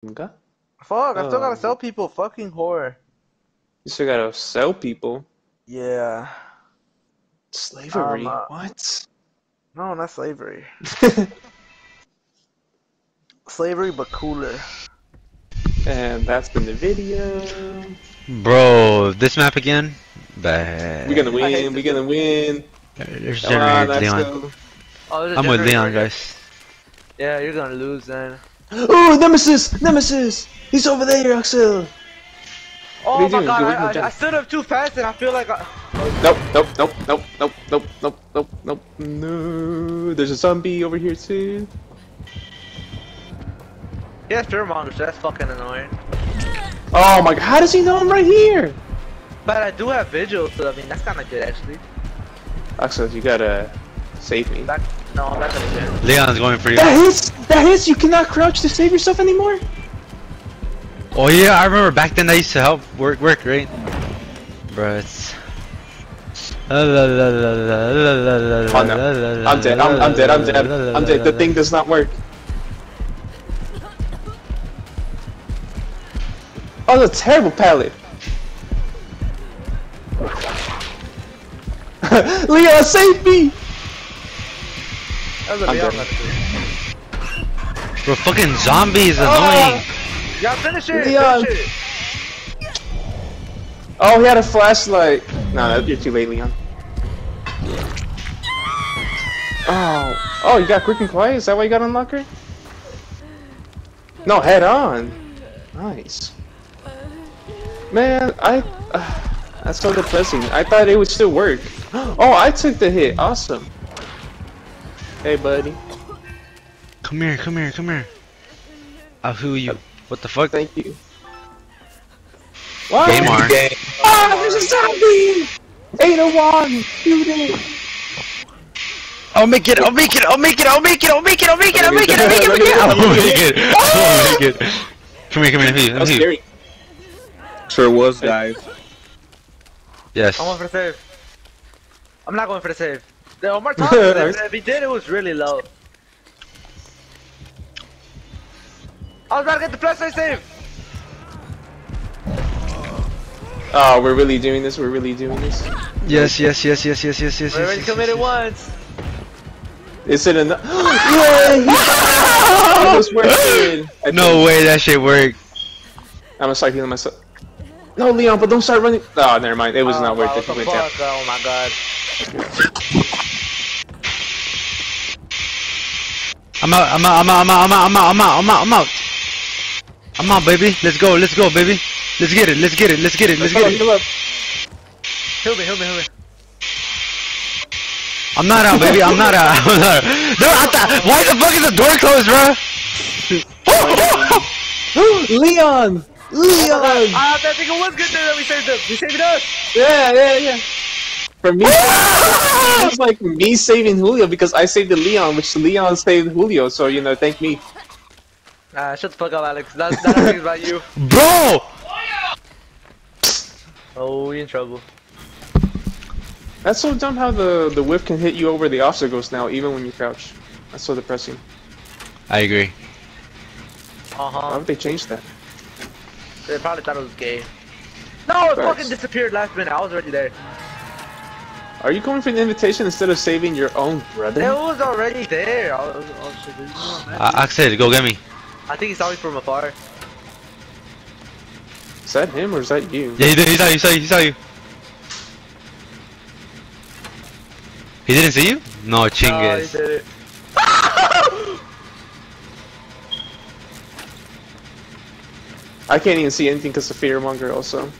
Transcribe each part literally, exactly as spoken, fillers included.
Fuck, I still oh. gotta sell people fucking horror. You still gotta sell people? Yeah. Slavery? Um, uh, what? No, not slavery. Slavery, but cooler. And that's been the video. Bro, this map again? Bad. We're gonna win, we're gonna win. There's Leon. Leon. Oh, there's I'm with Leon, guys. Yeah, you're gonna lose then. Oh, Nemesis! Nemesis! He's over there, Axel! Oh my doing? god, I, I, I stood up too fast and I feel like I... Nope, nope, nope, nope, nope, nope, nope, nope, nope, no. There's a zombie over here too. Yeah, sure, monster. That's fucking annoying. Oh my god, how does he know I'm right here? But I do have vigil, so I mean, that's kinda good actually. Axel, you gotta save me. Back No, I'm not gonna do it. Leon's going for you. That hits! That hits! You cannot crouch to save yourself anymore? Oh yeah, I remember back then I used to help work, work, right? Bruh, it's... Oh no. I'm dead, I'm, I'm dead, I'm dead, I'm dead. The thing does not work. Oh, that's a terrible pallet. Leon, save me! Bro, fucking zombies oh, annoying. Y'all finish it. Leon. Finish it. Oh, he had a flashlight. Nah, you're too late, Leon. Oh, oh, you got quick and quiet. Is that why you got unlocked her? No, head on. Nice. Man, I. Uh, that's so depressing. I thought it would still work. Oh, I took the hit. Awesome. Hey, buddy. Come here, come here, come here. I'll heal you. What the fuck? Thank you. What? Game arm. Ah, there's a zombie! eight oh one! Shoot it! I'll make it, I'll make it, I'll make it, I'll make it, I'll make it, I'll make it, I'll make it, I'll make it, I'll make it! I'll make it! Come here, come here, I'm here. Sure was, guys. Yes. I'm going for the save. I'm not going for the save. The Omar time, if he did, it was really low. I was about to get the flashlight save! Oh, we're really doing this, we're really doing this. Yes, yes, yes, yes, yes, yes, yes, we already yes, committed yes, once! Is it enough? Yay! No way that shit worked. I'm gonna start healing myself. No, Leon, but don't start running. Oh, never mind, it was oh, not worth it. Oh my god. I'm out, I'm out, I'm out, I'm out, I'm out, I'm out, I'm out, I'm out. I'm out, baby. Let's go, let's go, baby. Let's get it, let's get it, let's get it, let's get it. Heal me, heal me, heal me. I'm not out, baby. I'm not out. I'm not out. No, I thought. Why the fuck is the door closed, bro? Leon, Leon. I thought that thing was good there that we saved us. We saved us. Yeah, yeah, yeah. For me, it's like me saving Julio because I saved the Leon, which Leon saved Julio, so you know, thank me. Nah, shut the fuck up, Alex. That's not that about you. Bro! Oh, we in trouble. That's so dumb how the, the whip can hit you over the obstacles now, even when you crouch. That's so depressing. I agree. Uh-huh. Why would they change that? They probably thought it was gay. No, it Perhaps. fucking disappeared last minute. I was already there. Are you going for an invitation instead of saving your own brother? It was already there! I was, I was, I was, uh, Axel, go get me. I think he saw me from afar. Is that him or is that you? Yeah, he did. He saw you, he saw you, he saw you. He didn't see you? No, Chingus. No, he did it. I can't even see anything because of Fearmonger also.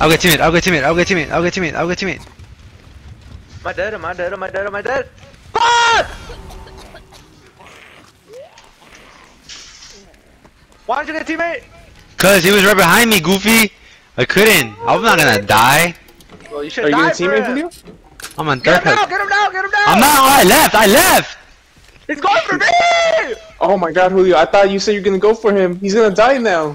I'll get teammate, I'll get teammate, I'll get teammate, I'll get teammate, I'll get teammate. Am I dead? Am I dead? Am I dead? Am I dead? Ah! Why did you get teammate? Cause he was right behind me, Goofy. I couldn't. I'm not gonna die. Well, you should Are die you gonna teammate with you? I'm on third. Get him now, get him now, get him now! I'm out, I left, I left! He's going for me! Oh my god, Julio, I thought you said you're gonna go for him. He's gonna die now.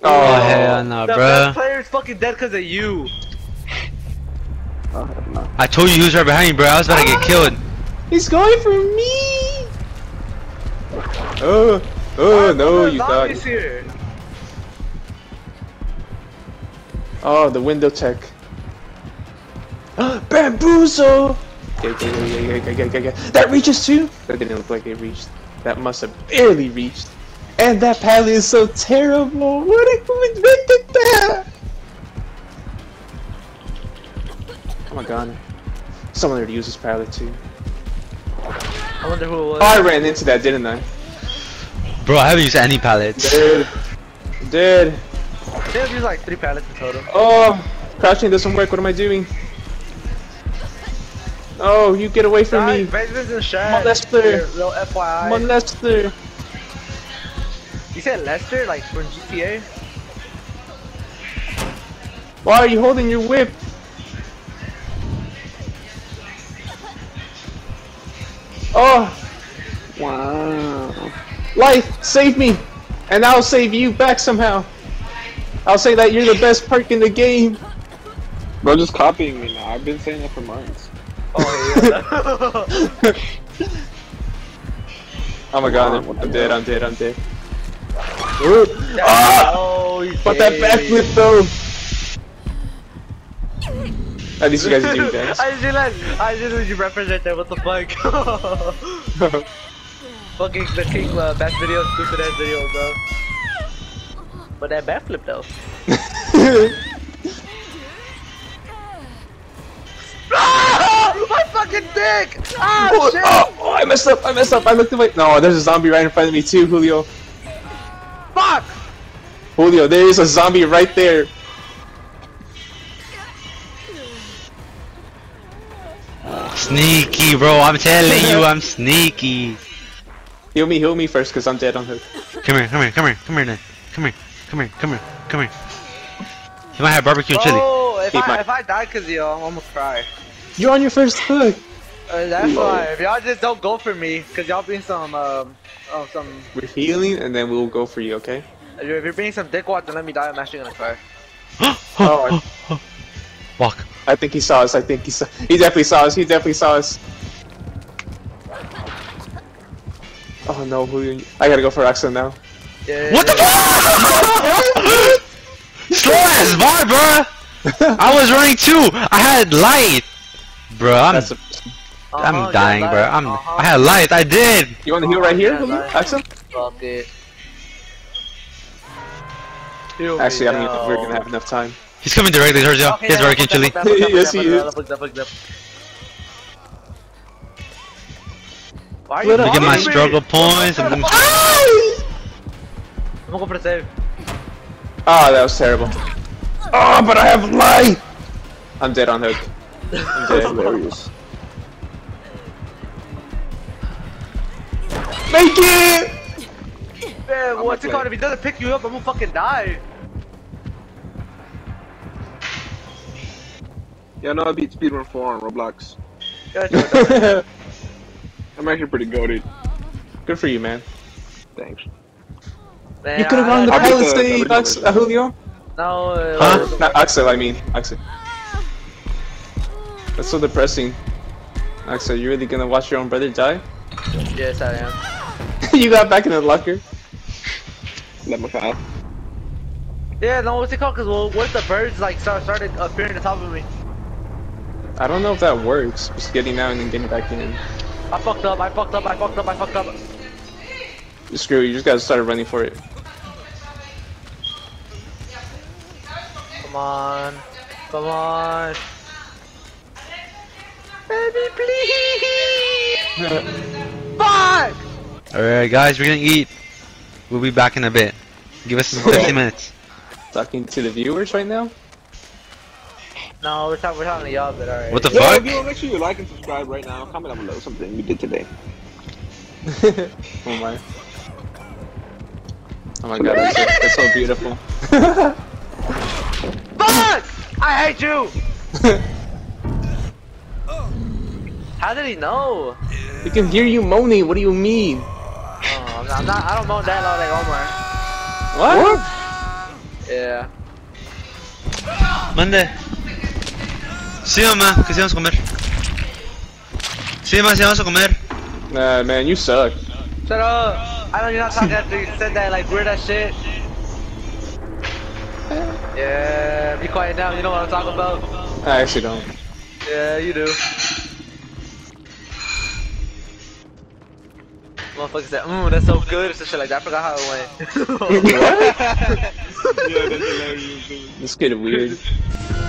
Oh, oh hell no, the bro. Best player is fucking dead because of you. Oh, hell no. I told you he was right behind me, bro. I was about ah, to get killed. He's going for me. Oh, oh, oh no, you thought. Here. Oh, the window check. Bamboozle! Okay, okay, okay, okay, okay, okay, okay. That reaches too? That didn't look like it reached. That must have barely reached. And that pallet is so terrible. What if we invented that? Oh my god. Someone already used this pallet too. I wonder who it was. Oh, I ran into that, didn't I? Bro, I haven't used any pallets. Dude. Dude. There's just like three pallets in total. Oh, crouching doesn't work. What am I doing? Oh, you get away from me. Come on, Lester. Here, little F Y I. Come on, Lester. You said Lester? Like from G T A? Why are you holding your whip? Oh! Wow. Life, save me! And I'll save you back somehow. I'll say that you're the best perk in the game. Bro, just copying me now. I've been saying that for months. Oh, yeah. Oh my god, wow, I'm dead, I'm dead, I'm dead. Ah! Oh, but that backflip though! At least you guys are doing that. I just realized, I just realized you represent that, what the fuck? Fucking the king uh, back video, stupid ass video, bro. But that backflip though. Ah! My fucking dick! Ah, oh, shit! Oh, oh, I messed up, I messed up, I looked away. No, there's a zombie right in front of me too, Julio. Fuck! Julio, there is a zombie right there. Sneaky, bro, I'm telling you, I'm sneaky. Heal me, heal me first, cause I'm dead on hook. Come here, come here, come here, come here, then. Come here, come here, come here, come here. You might have barbecue oh, chili. Oh, if, if I die cause you, I'm gonna cry. You're on your first hook. Uh, that's Whoa. why, if y'all just don't go for me, cause y'all being some, um, oh, some... We're healing and then we'll go for you, okay? If you're being some dickwad, then let me die, I'm actually gonna cry. Oh, I... Walk. I think he saw us, I think he saw- He definitely saw us, he definitely saw us. Oh no, Julio, I gotta go for Axel now. Yeah, what yeah, the yeah. fuck? Slow ass bar, bruh! I was running too! I had light! Bruh, I'm- That's a... I'm uh -huh, dying, yeah, bruh. I'm- uh -huh. I had light, I did! You wanna heal right here, yeah, Julio? Axel? Fuck it. Heal Actually, I don't even think we're gonna have enough time. He's coming directly towards you. Okay, he has barbecue chili. Yes, he is. Why are you Look at my struggle points. I'm gonna go for the save. Ah, that was terrible. Oh, but I have life. I'm dead on hook. I'm dead. Hilarious. Make it! Man, what's it called? If he doesn't pick you up, I'm gonna fucking die. Yeah, no, I beat Speedrun four on Roblox. Gotcha. I'm actually pretty goated. Good for you, man. Thanks. Man, you could have gone the pilot stage, Axel, Julio. No, uh, huh? Not Axel, I mean. Axel. That's so depressing. Axel, you really gonna watch your own brother die? Yes, I am. You got back in the locker. Let me foul. Yeah, no, what's it called? Because well, what if the birds like start, started appearing on top of me? I don't know if that works, just getting out and then getting back in. I fucked up, I fucked up, I fucked up, I fucked up. Screw you, you just gotta start running for it. Come on, come on. Baby, please! Fuck! Alright guys, we're gonna eat. We'll be back in a bit. Give us fifteen minutes. Talking to the viewers right now? No, we're talking, we're talking to y'all, but alright. What the fuck? Yo, yo, make sure you like and subscribe right now. Comment down below something we did today. Oh my. Oh my god, that's, that's so beautiful. Fuck! I hate you! How did he know? He can hear you moaning, what do you mean? Oh, I'm not, I'm not, I don't moan that loud like Omar. What? What? Yeah. Mande. Sima, que si vamos a comer. Sima, si vamos a comer. Nah, man, you suck. Shut up. I know you're not talking after you said that like weird ass shit. Yeah, be quiet now, you know what I'm talking about. I actually don't. Yeah, you do. Motherfuckers said, mmm, that's so good, it's so shit like that. I forgot how it went. What? Yeah, that's hilarious, dude. This kid is weird.